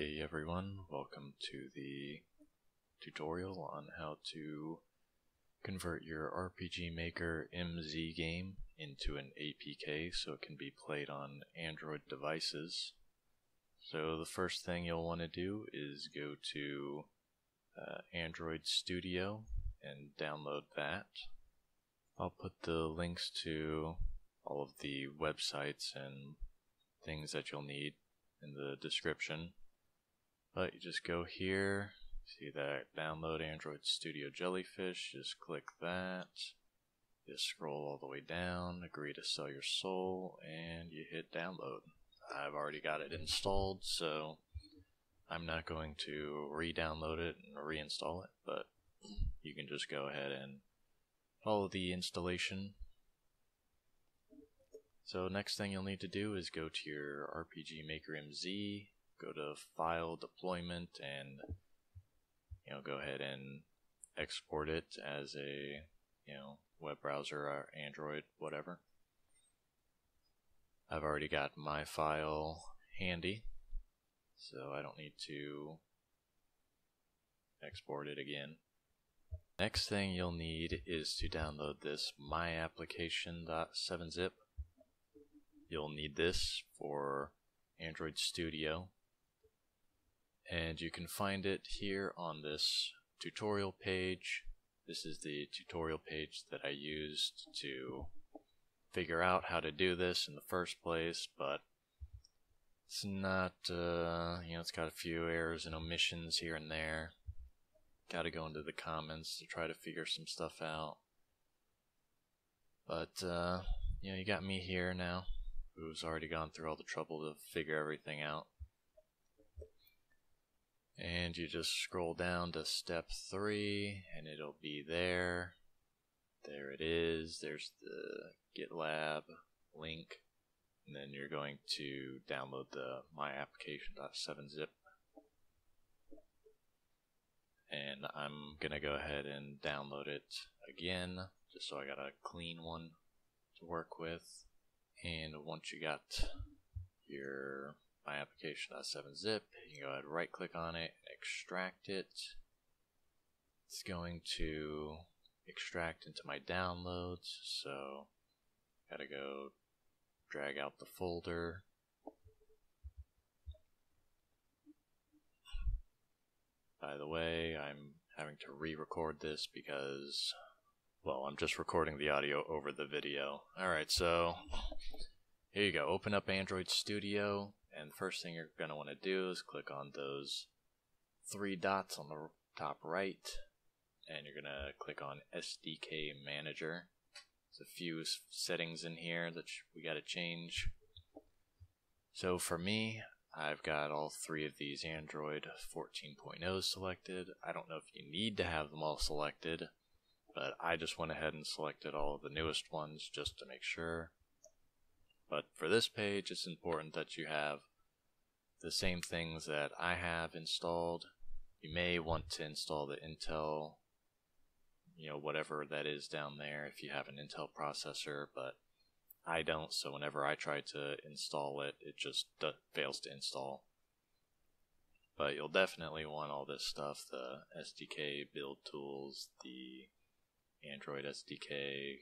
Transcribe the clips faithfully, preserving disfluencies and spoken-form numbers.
Hey everyone, welcome to the tutorial on how to convert your R P G Maker M Z game into an A P K so it can be played on Android devices. So the first thing you'll want to do is go to uh, Android Studio and download that. I'll put the links to all of the websites and things that you'll need in the description. But you just go here, see that download Android Studio Jellyfish, just click that, just scroll all the way down, agree to sell your soul, and you hit download. I've already got it installed, so I'm not going to re-download it and reinstall it, but you can just go ahead and follow the installation. So next thing you'll need to do is go to your R P G Maker M Z, go to File, Deployment, and you know, go ahead and export it as a you know web browser or Android, whatever. I've already got my file handy, so I don't need to export it again. Next thing you'll need is to download this My Application dot seven zip. You'll need this for Android Studio. And you can find it here on this tutorial page. This is the tutorial page that I used to figure out how to do this in the first place, but it's not, uh, you know, it's got a few errors and omissions here and there. Gotta go into the comments to try to figure some stuff out. But, uh, you know, you got me here now, who's already gone through all the trouble to figure everything out. And you just scroll down to step three and it'll be there. There it is. There's the GitLab link. And then you're going to download the My Application dot seven zip. And I'm going to go ahead and download it again, just so I got a clean one to work with. And once you got your My Application dot seven zip, you can go ahead and right click on it and extract it. It's going to extract into my downloads, so gotta go drag out the folder. By the way, I'm having to re-record this because, well, I'm just recording the audio over the video. Alright, so here you go. Open up Android Studio. And the first thing you're going to want to do is click on those three dots on the top right, and you're going to click on S D K Manager. There's a few settings in here that we got to change. So for me, I've got all three of these Android fourteen point oh selected. I don't know if you need to have them all selected, but I just went ahead and selected all of the newest ones just to make sure. But for this page, it's important that you have the same things that I have installed. You may want to install the Intel, you know, whatever that is down there if you have an Intel processor, but I don't, so whenever I try to install it, it just fails to install. But you'll definitely want all this stuff, the S D K build tools, the Android S D K,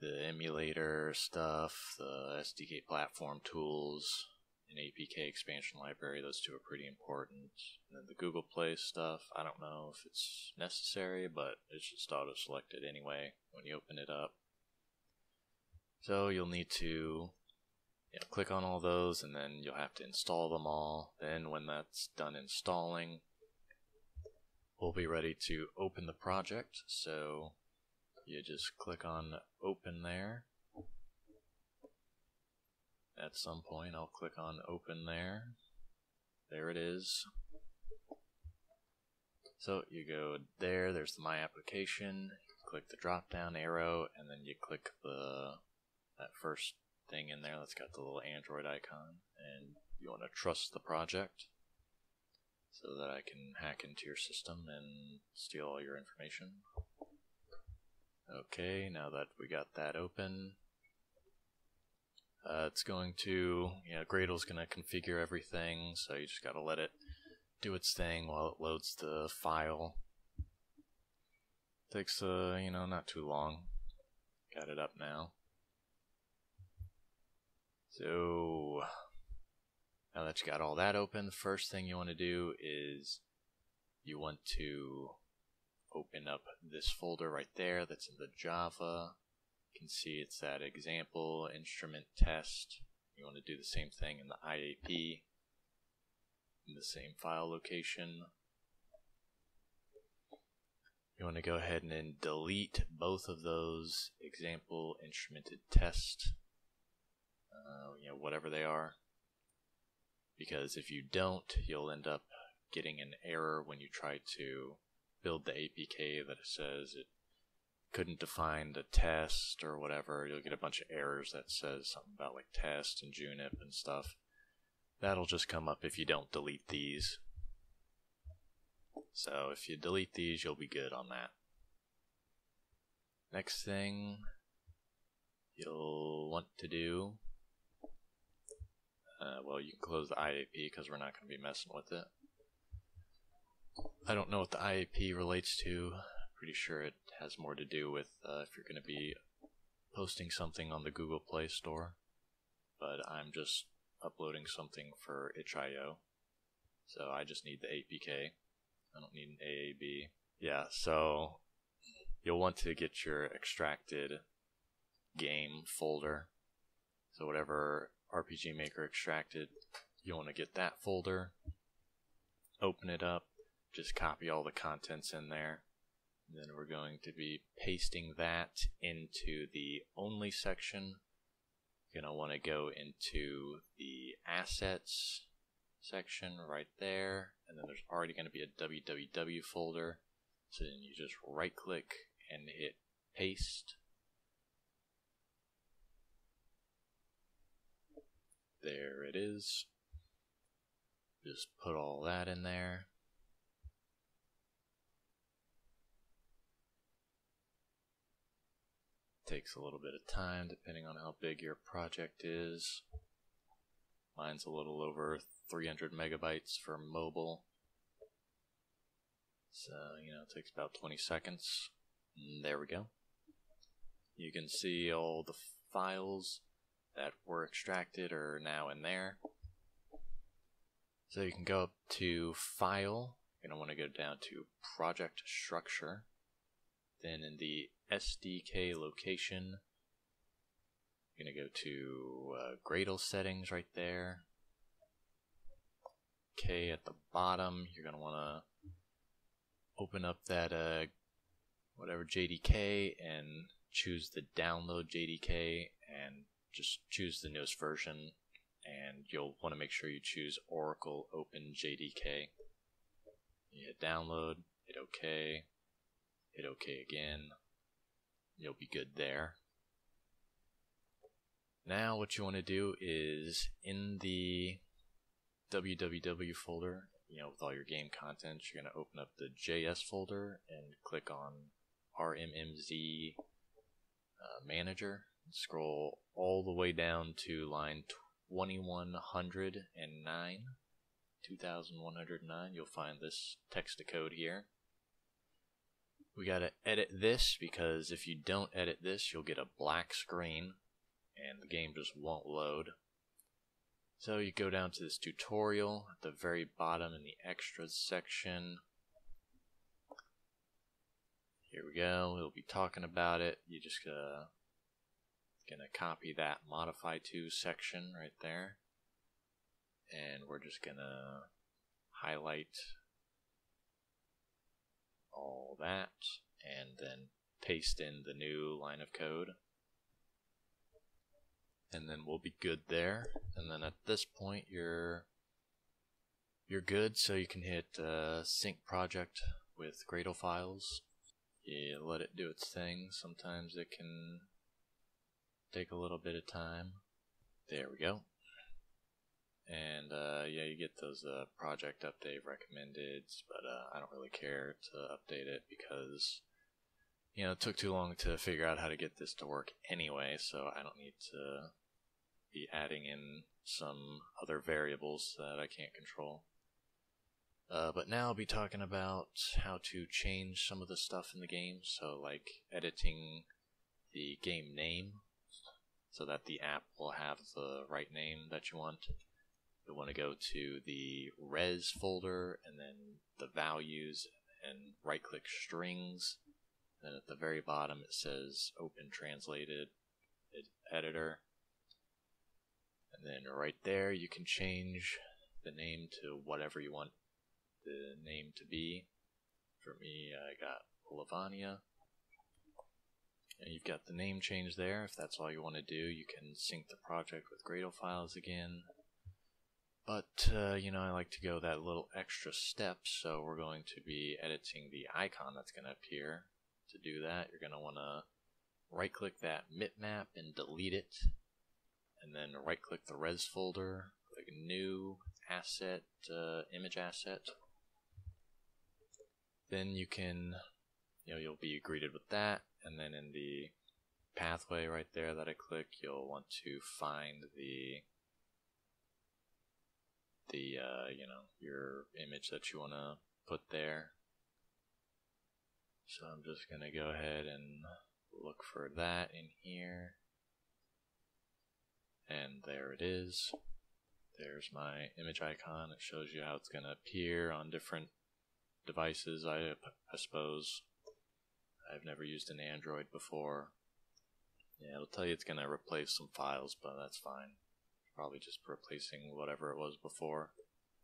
the emulator stuff, the S D K platform tools, an A P K expansion library. Those two are pretty important. And then the Google Play stuff, I don't know if it's necessary, but it's just auto-selected anyway when you open it up. So you'll need to you know, click on all those, and then you'll have to install them all. Then when that's done installing, we'll be ready to open the project. So you just click on open there. At some point I'll click on open there. There it is. So you go there, there's the My Application, click the drop down arrow, and then you click the that first thing in there that's got the little Android icon, and you want to trust the project so that I can hack into your system and steal all your information. Okay, now that we got that open, Uh, it's going to, you know, Gradle's going to configure everything, so you just got to let it do its thing while it loads the file. Takes, uh, you know, not too long. Got it up now. So, now that you got all that open, the first thing you want to do is you want to open up this folder right there that's in the Java. You can see it's that example instrument test. You want to do the same thing in the I A P, in the same file location. You want to go ahead and then delete both of those example instrumented test, uh, you know, whatever they are, because if you don't, you'll end up getting an error when you try to build the A P K that it says it couldn't define the test or whatever. You'll get a bunch of errors that says something about like test and Junip and stuff. That'll just come up if you don't delete these. So if you delete these, you'll be good on that. Next thing you'll want to do, uh, well, you can close the I A P because we're not going to be messing with it. I don't know what the I A P relates to. Pretty sure it has more to do with uh, if you're going to be posting something on the Google Play Store, but I'm just uploading something for itch dot i o, so I just need the A P K. I don't need an A A B. Yeah, so you'll want to get your extracted game folder. So whatever R P G Maker extracted, you want to get that folder, open it up, just copy all the contents in there. And then we're going to be pasting that into the only section. You're going to want to go into the assets section right there, and then there's already going to be a W W W folder, so then you just right click and hit paste. There it is. Just put all that in there. Takes a little bit of time depending on how big your project is. Mine's a little over three hundred megabytes for mobile. So, you know, it takes about twenty seconds. And there we go. You can see all the files that were extracted are now in there. So you can go up to File. You're going to want to go down to Project Structure. Then in the S D K location, you're going to go to uh, Gradle settings right there. K at the bottom, you're going to want to open up that uh, whatever J D K and choose the download J D K and just choose the newest version, and you'll want to make sure you choose Oracle Open J D K. You hit download, hit OK, hit OK again, you'll be good there. Now what you want to do is in the W W W folder, you know, with all your game content, you're going to open up the J S folder and click on R M M Z uh, Manager. Scroll all the way down to line twenty-one oh nine, two thousand one hundred nine. You'll find this text to code here. We got to edit this because if you don't edit this, you'll get a black screen and the game just won't load. So you go down to this tutorial at the very bottom in the extras section. Here we go, we'll be talking about it. You just uh, gonna copy that modify to section right there, and we're just gonna highlight all that and then paste in the new line of code. And then we'll be good there. And then at this point, you're you're good. So you can hit uh, sync project with Gradle files. You let it do its thing. Sometimes it can take a little bit of time. There we go. And uh, yeah, you get those uh, project update recommendeds, but uh, I don't really care to update it because, you know, it took too long to figure out how to get this to work anyway. So I don't need to be adding in some other variables that I can't control. Uh, but now I'll be talking about how to change some of the stuff in the game, so like editing the game name so that the app will have the right name that you want. You'll want to go to the res folder and then the values and right-click strings. And then at the very bottom it says open translated editor. And then right there you can change the name to whatever you want the name to be. For me, I got Lavania. And you've got the name change there. If that's all you want to do, you can sync the project with Gradle files again. But, uh, you know, I like to go that little extra step, so we're going to be editing the icon that's going to appear. To do that, you're going to want to right-click that bitmap and delete it. And then right-click the res folder, click New, Asset, uh, Image Asset. Then you can, you know, you'll be greeted with that. And then in the pathway right there that I click, you'll want to find the the uh, you know, your image that you want to put there. So I'm just gonna go ahead and look for that in here, and there it is. There's my image icon. It shows you how it's gonna appear on different devices. I, I suppose I've never used an Android before. Yeah, it'll tell you it's gonna replace some files, but that's fine. Probably just replacing whatever it was before.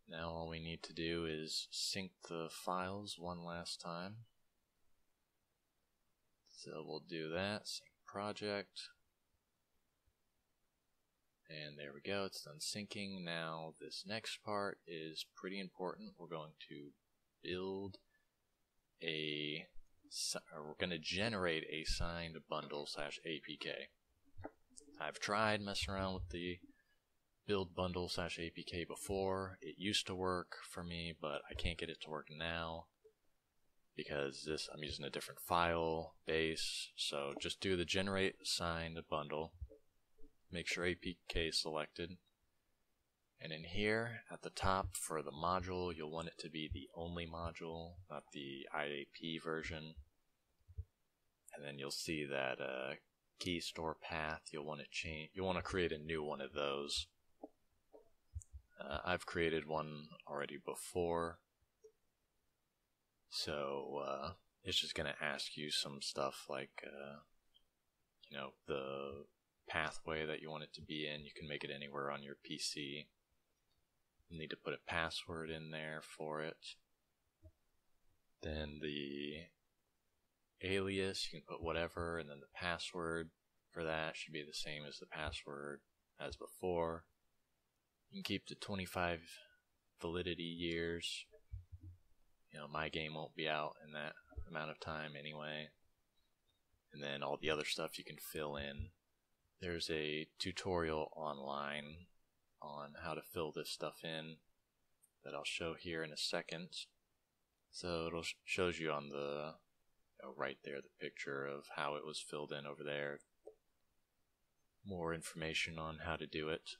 Now all we need to do is sync the files one last time. So we'll do that, sync project. And there we go, it's done syncing. Now this next part is pretty important. We're going to build a, we're going to generate a signed bundle slash A P K. I've tried messing around with the build bundle slash A P K before. It used to work for me, but I can't get it to work now because this I'm using a different file base. So just do the generate signed bundle, make sure A P K is selected, and in here at the top for the module you'll want it to be the only module, not the I A P version. And then you'll see that uh, key store path, you'll want to change you'll want to create a new one of those. Uh, I've created one already before, so uh, it's just going to ask you some stuff like, uh, you know, the pathway that you want it to be in. You can make it anywhere on your P C. You need to put a password in there for it. Then the alias, you can put whatever, and then the password for that should be the same as the password as before. You can keep the twenty-five validity years. You know, my game won't be out in that amount of time anyway. And then all the other stuff you can fill in. There's a tutorial online on how to fill this stuff in that I'll show here in a second. So it'll sh shows you on the, you know, right there, the picture of how it was filled in over there. More information on how to do it.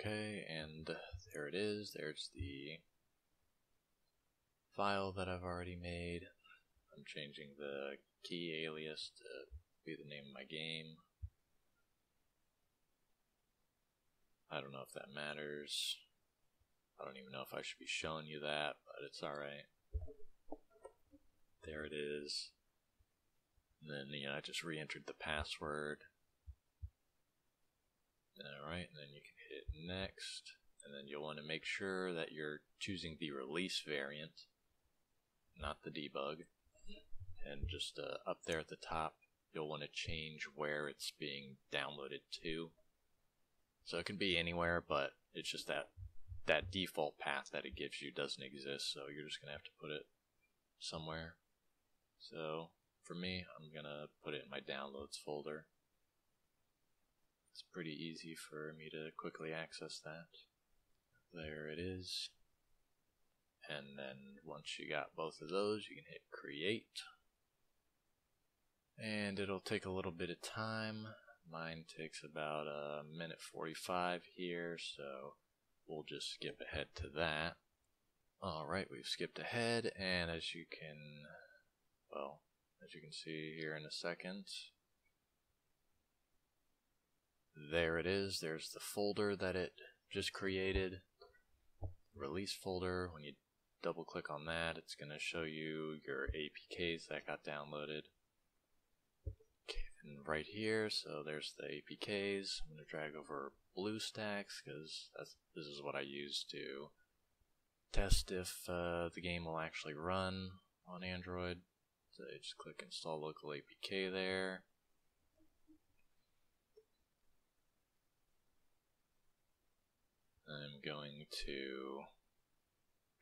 Okay, and there it is. There's the file that I've already made. I'm changing the key alias to be the name of my game. I don't know if that matters. I don't even know if I should be showing you that, but it's alright. There it is. And then, you know, I just re-entered the password. Alright, and then you can hit next, and then you'll want to make sure that you're choosing the release variant, not the debug. And just uh, up there at the top, you'll want to change where it's being downloaded to. So it can be anywhere, but it's just that that default path that it gives you doesn't exist, so you're just going to have to put it somewhere. So for me, I'm going to put it in my downloads folder. It's pretty easy for me to quickly access that. There it is. And then once you got both of those, you can hit create. And it'll take a little bit of time. Mine takes about a minute forty-five here, so we'll just skip ahead to that. Alright, we've skipped ahead, and as you can, well, as you can see here in a second, there it is. There's the folder that it just created, release folder. When you double click on that, it's going to show you your A P Ks that got downloaded. And right here, so there's the A P Ks. I'm going to drag over BlueStacks because this is what I use to test if uh, the game will actually run on Android. So I just click install local A P K there. I'm going to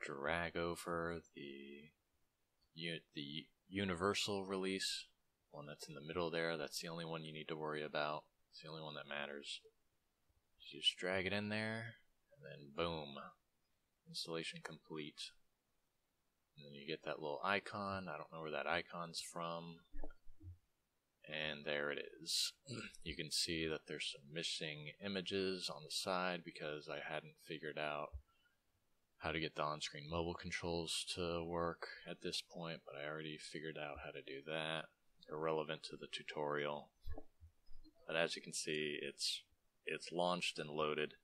drag over the the universal release, one that's in the middle there. That's the only one you need to worry about. It's the only one that matters. You just drag it in there, and then boom, installation complete. And then you get that little icon. I don't know where that icon's from. And there it is. You can see that there's some missing images on the side because I hadn't figured out how to get the on-screen mobile controls to work at this point, but I already figured out how to do that. Irrelevant to the tutorial. But as you can see, it's it's launched and loaded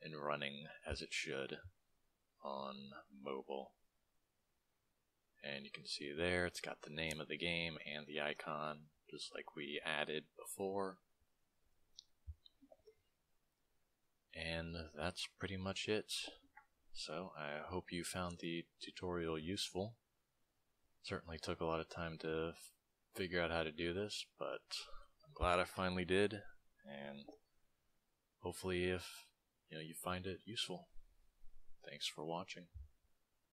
and running as it should on mobile. And you can see there, it's got the name of the game and the icon, just like we added before. And that's pretty much it. So I hope you found the tutorial useful. Certainly took a lot of time to figure out how to do this, but I'm glad I finally did, and hopefully if you know you find it useful. Thanks for watching.